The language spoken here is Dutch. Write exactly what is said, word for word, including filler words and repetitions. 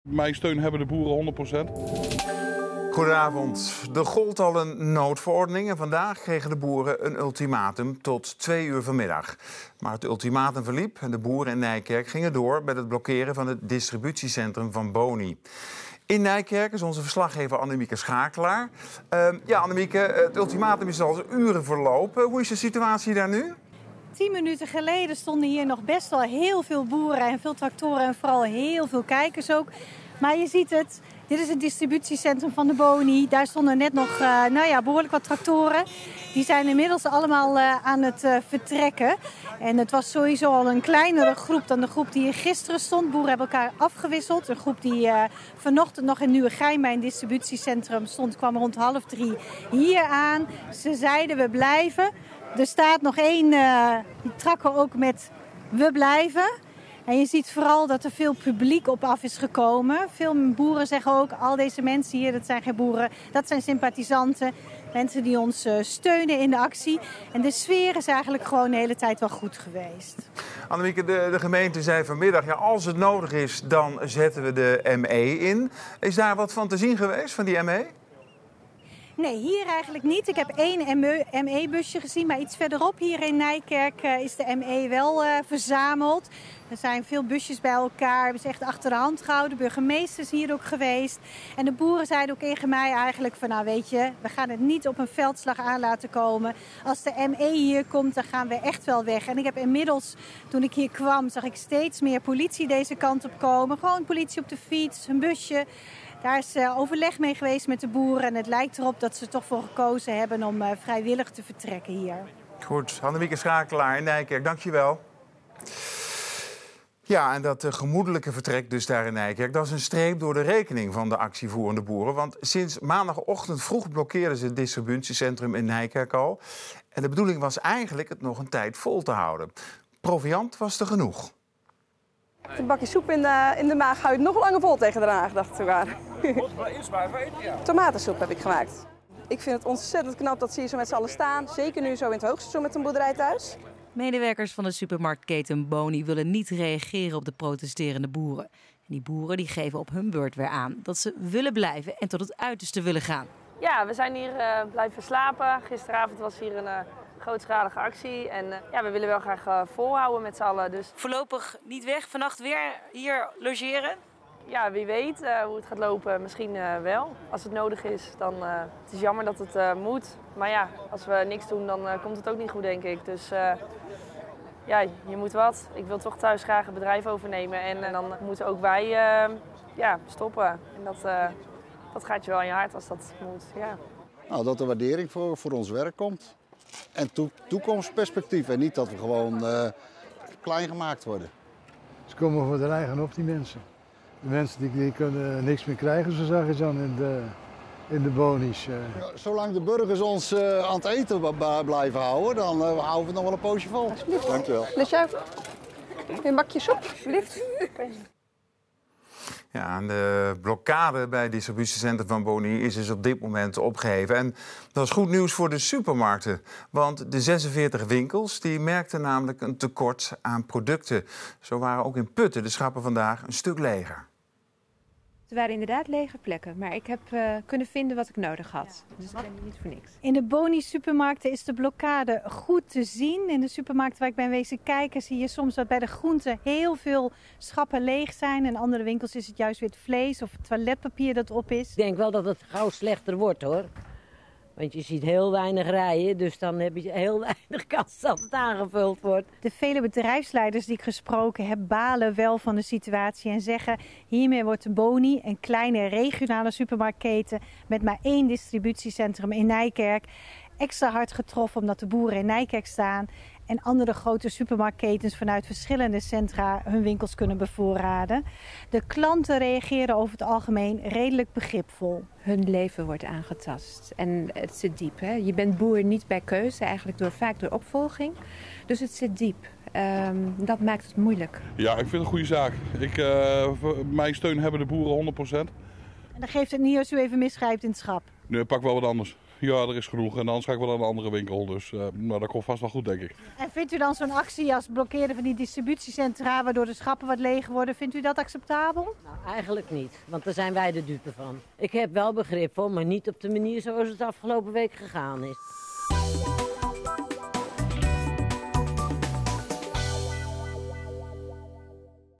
Mijn steun hebben de boeren honderd procent. Goedenavond. Er gold al een noodverordening en vandaag kregen de boeren een ultimatum tot twee uur vanmiddag. Maar het ultimatum verliep en de boeren in Nijkerk gingen door met het blokkeren van het distributiecentrum van Boni. In Nijkerk is onze verslaggever Annemieke Schakelaar. Uh, ja, Annemieke, het ultimatum is al uren verlopen. Hoe is de situatie daar nu? Tien minuten geleden stonden hier nog best wel heel veel boeren en veel tractoren en vooral heel veel kijkers ook. Maar je ziet het, dit is het distributiecentrum van de Boni. Daar stonden net nog uh, nou ja, behoorlijk wat tractoren. Die zijn inmiddels allemaal uh, aan het uh, vertrekken. En het was sowieso al een kleinere groep dan de groep die hier gisteren stond. Boeren hebben elkaar afgewisseld. Een groep die uh, vanochtend nog in Nieuwegein bij een distributiecentrum stond, kwam rond half drie hier aan. Ze zeiden we blijven. Er staat nog één uh, trakker ook met we blijven. En je ziet vooral dat er veel publiek op af is gekomen. Veel boeren zeggen ook, al deze mensen hier, dat zijn geen boeren, dat zijn sympathisanten. Mensen die ons uh, steunen in de actie. En de sfeer is eigenlijk gewoon de hele tijd wel goed geweest. Annemieke, de, de gemeente zei vanmiddag, ja, als het nodig is, dan zetten we de M E in. Is daar wat van te zien geweest, van die M E? Nee, hier eigenlijk niet. Ik heb één M E-busje gezien, maar iets verderop hier in Nijkerk uh, is de M E wel uh, verzameld. Er zijn veel busjes bij elkaar, hebben ze echt achter de hand gehouden. De burgemeester is hier ook geweest. En de boeren zeiden ook tegen mij eigenlijk van, nou weet je, we gaan het niet op een veldslag aan laten komen. Als de M E hier komt, dan gaan we echt wel weg. En ik heb inmiddels, toen ik hier kwam, zag ik steeds meer politie deze kant op komen. Gewoon politie op de fiets, een busje. Daar is overleg mee geweest met de boeren en het lijkt erop dat ze er toch voor gekozen hebben om vrijwillig te vertrekken hier. Goed, Annemieke Schakelaar in Nijkerk, dankjewel. Ja, en dat gemoedelijke vertrek dus daar in Nijkerk, dat is een streep door de rekening van de actievoerende boeren. Want sinds maandagochtend vroeg blokkeerden ze het distributiecentrum in Nijkerk al. En de bedoeling was eigenlijk het nog een tijd vol te houden. Proviant was er genoeg. Een bakje soep in de, in de maag houdt nog langer vol tegen daarna, dacht ik aan. Tomatensoep heb ik gemaakt. Ik vind het ontzettend knap dat ze hier zo met z'n allen staan. Zeker nu zo in het hoogseizoen met een boerderij thuis. Medewerkers van de supermarktketen Boni willen niet reageren op de protesterende boeren. En die boeren die geven op hun beurt weer aan dat ze willen blijven en tot het uiterste willen gaan. Ja, we zijn hier uh, blijven slapen. Gisteravond was hier een... Uh... grootschalige actie en uh, ja, we willen wel graag uh, volhouden met z'n allen. Dus. Voorlopig niet weg, vannacht weer hier logeren? Ja, wie weet uh, hoe het gaat lopen, misschien uh, wel. Als het nodig is, dan uh, het is jammer dat het uh, moet. Maar ja, als we niks doen, dan uh, komt het ook niet goed, denk ik. Dus uh, ja, je moet wat. Ik wil toch thuis graag het bedrijf overnemen en uh, dan moeten ook wij uh, ja, stoppen. En dat, uh, dat gaat je wel in je hart als dat moet, ja. Nou, dat er waardering voor, voor ons werk komt. En toekomstperspectief en niet dat we gewoon uh, klein gemaakt worden. Ze komen voor de eigen op, die mensen. De mensen die, die kunnen niks meer krijgen, zo zag je dan in de, in de Boni's. Uh. Ja, zolang de burgers ons uh, aan het eten blijven houden, dan uh, houden we het nog wel een poosje vol. Alsjeblieft. Dank je wel. Een bakje soep, alsjeblieft. Ja, en de blokkade bij het distributiecentrum van Boni is dus op dit moment opgeheven. En dat is goed nieuws voor de supermarkten. Want de zesenveertig winkels die merkten namelijk een tekort aan producten. Zo waren ook in Putten de schappen vandaag een stuk leger. Het waren inderdaad lege plekken, maar ik heb uh, kunnen vinden wat ik nodig had. Ja. Dus ik ben niet voor niks. In de Boni-supermarkten is de blokkade goed te zien. In de supermarkt waar ik ben wezen kijken zie je soms dat bij de groenten heel veel schappen leeg zijn. In andere winkels is het juist weer het vlees of het toiletpapier dat op is. Ik denk wel dat het gauw slechter wordt hoor. Want je ziet heel weinig rijden, dus dan heb je heel weinig kans dat het aangevuld wordt. De vele bedrijfsleiders die ik gesproken heb balen wel van de situatie en zeggen... hiermee wordt de Boni, een kleine regionale supermarktketen met maar één distributiecentrum in Nijkerk... extra hard getroffen omdat de boeren in Nijkerk staan... en andere grote supermarktketens vanuit verschillende centra hun winkels kunnen bevoorraden. De klanten reageren over het algemeen redelijk begripvol. Hun leven wordt aangetast en het zit diep. Hè? Je bent boer niet bij keuze, eigenlijk door, vaak door opvolging. Dus het zit diep. Um, dat maakt het moeilijk. Ja, ik vind het een goede zaak. Ik, uh, mijn steun hebben de boeren honderd procent. En dan geeft het niet als u even misgrijpt in het schap? Nee, pak wel wat anders. Ja, er is genoeg. En anders ga ik wel naar een andere winkel. Dus uh, nou, dat komt vast wel goed, denk ik. En vindt u dan zo'n actie als blokkeren van die distributiecentra, waardoor de schappen wat leeg worden, vindt u dat acceptabel? Nou, eigenlijk niet. Want daar zijn wij de dupe van. Ik heb wel begrip voor, maar niet op de manier zoals het de afgelopen week gegaan is.